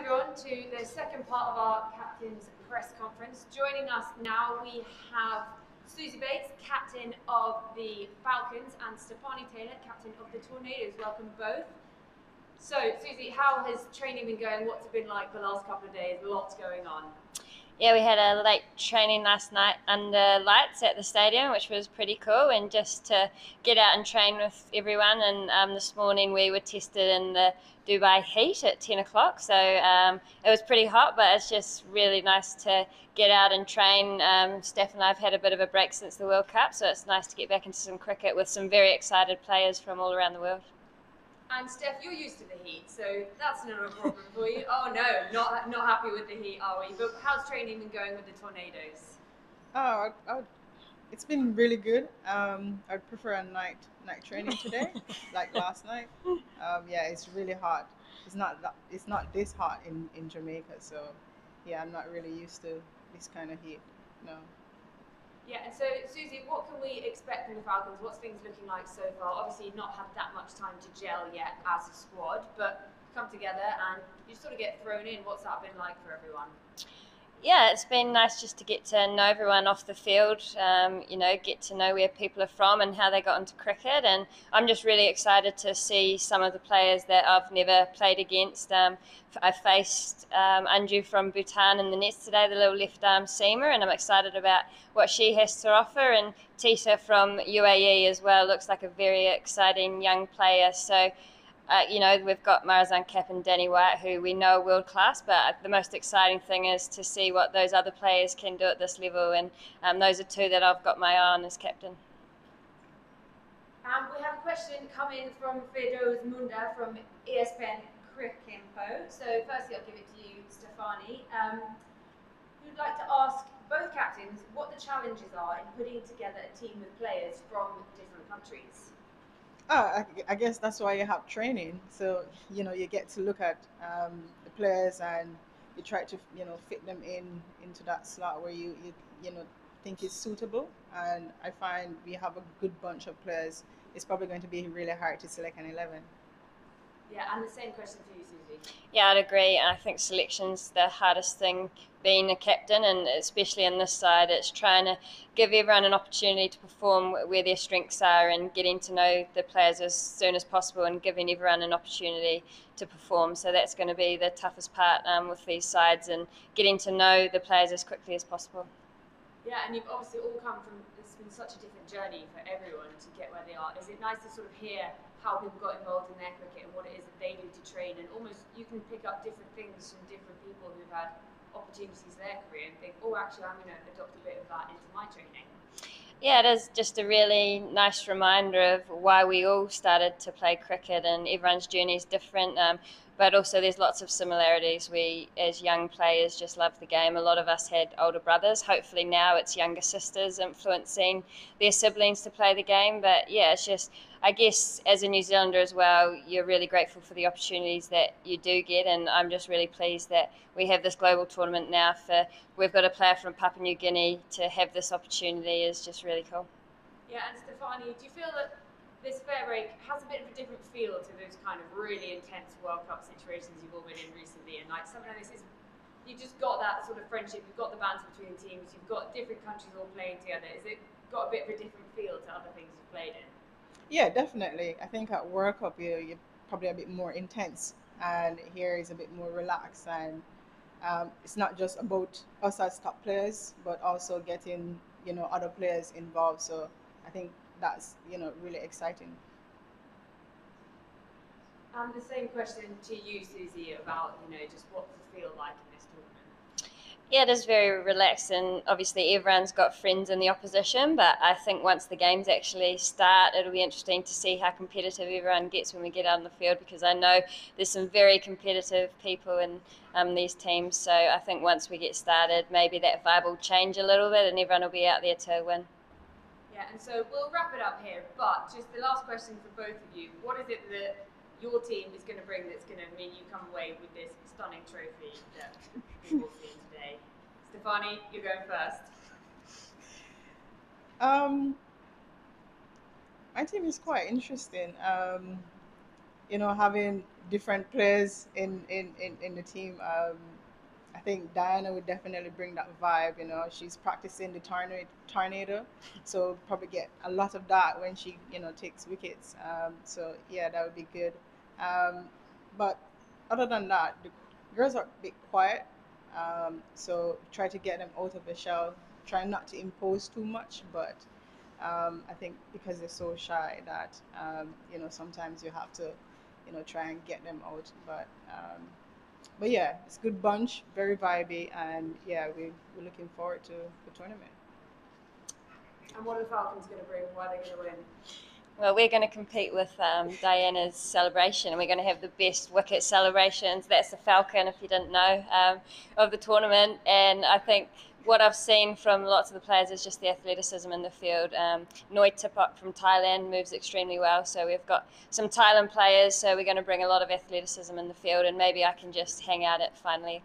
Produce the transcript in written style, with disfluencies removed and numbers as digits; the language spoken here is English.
everyone to the second part of our captain's press conference. Joining us now we have Suzie Bates, captain of the Falcons, and Stafanie Taylor, captain of the Tornadoes. Welcome both. So Suzie, how has training been going? What's it been like the last couple of days? Lots going on. Yeah, we had a late training last night under lights at the stadium, which was pretty cool, and just to get out and train with everyone. And this morning we were tested in the Dubai heat at 10 o'clock, so it was pretty hot, but it's just really nice to get out and train. Steph and I have had a bit of a break since the World Cup, so it's nice to get back into some cricket with some very excited players from all around the world. And Steph, you're used to the heat, so that's not a problem for you. Oh no, not happy with the heat, are we? But how's training been going with the Tornadoes? Oh, it's been really good. I'd prefer a night training today, like last night. Yeah, it's really hot. It's not this hot in Jamaica, so yeah, I'm not really used to this kind of heat. No. Yeah, and so Suzie, what can we expect from the Falcons? What's things looking like so far? Obviously not had that much time to gel yet as a squad, but come together and you sort of get thrown in. What's that been like for everyone? Yeah, it's been nice just to get to know everyone off the field, you know, get to know where people are from and how they got into cricket. And I'm just really excited to see some of the players that I've never played against. I faced Anju from Bhutan in the nets today, the little left-arm seamer, and I'm excited about what she has to offer. And Tita from UAE as well looks like a very exciting young player. So, you know, we've got Marizanne Kep and Danni Wyatt, who we know are world-class, but the most exciting thing is to see what those other players can do at this level, and those are two that I've got my eye on as captain. We have a question coming from Fedos Munda from ESPN Cricinfo. So firstly, I'll give it to you, Stafanie. We'd like to ask both captains what the challenges are in putting together a team with players from different countries. I guess that's why you have training. So, you know, you get to look at the players and you try to, you know, fit them into that slot where you know, think is suitable. And I find we have a good bunch of players. It's probably going to be really hard to select an 11. Yeah, and the same question for you, Suzie. Yeah, I'd agree. I think selection's the hardest thing being a captain, and especially in this side, it's trying to give everyone an opportunity to perform where their strengths are and getting to know the players as soon as possible and giving everyone an opportunity to perform. So that's going to be the toughest part with these sides, and getting to know the players as quickly as possible. Yeah, and you've obviously all come from, it's been such a different journey for everyone to get where they are. Is it nice to sort of hear how people got involved in their cricket and what it is that they do to train, and almost you can pick up different things from different people who've had opportunities in their career and think, oh, actually I'm going to adopt a bit of that into my training? Yeah, it is just a really nice reminder of why we all started to play cricket, and everyone's journey is different, but also there's lots of similarities. We, as young players, just love the game. A lot of us had older brothers. Hopefully now it's younger sisters influencing their siblings to play the game. But yeah, it's just, I guess, as a New Zealander as well, you're really grateful for the opportunities that you do get, and I'm just really pleased that we have this global tournament now. For we've got a player from Papua New Guinea to have this opportunity is just really cool. Yeah, and Stafanie, do you feel that this fair break has a bit of a different feel to those kind of really intense World Cup situations you've all been in recently? And like sometimes it's, you just got that sort of friendship, you've got the bands between the teams, you've got different countries all playing together. Has it got a bit of a different feel to other things you've played in? Yeah, definitely. I think at World Cup you're probably a bit more intense, and here is a bit more relaxed, and it's not just about us as top players, but also getting, you know, other players involved. So I think that's, you know, really exciting. And the same question to you, Suzie, about, you know, just what's it feel like in this tournament? Yeah, it is very relaxed, and obviously everyone's got friends in the opposition, but I think once the games actually start, it'll be interesting to see how competitive everyone gets when we get out on the field, because I know there's some very competitive people in these teams. So I think once we get started, maybe that vibe will change a little bit and everyone will be out there to win. Yeah, and so we'll wrap it up here, but just the last question for both of you. What is it that your team is going to bring that's going to mean you come away with this stunning trophy that we've all seen today? Stafanie, you're going first. My team is quite interesting. you know, having different players in the team, I think Diana would definitely bring that vibe. You know, she's practicing the tornado, so probably get a lot of that when she, you know, takes wickets. So yeah, that would be good. But other than that, the girls are a bit quiet. So try to get them out of the shell. Try not to impose too much, but I think because they're so shy that you know, sometimes you have to, you know, try and get them out. But yeah, it's a good bunch, very vibey, and yeah, we're looking forward to the tournament. And what are the Falcons going to bring? Why are they going to win? Well, we're going to compete with Diana's celebration, and we're going to have the best wicket celebrations. That's the Falcon, if you didn't know, of the tournament. And I think what I've seen from lots of the players is just the athleticism in the field. Noi Tipok from Thailand moves extremely well, so we've got some Thailand players, so we're going to bring a lot of athleticism in the field, and maybe I can just hang out at finally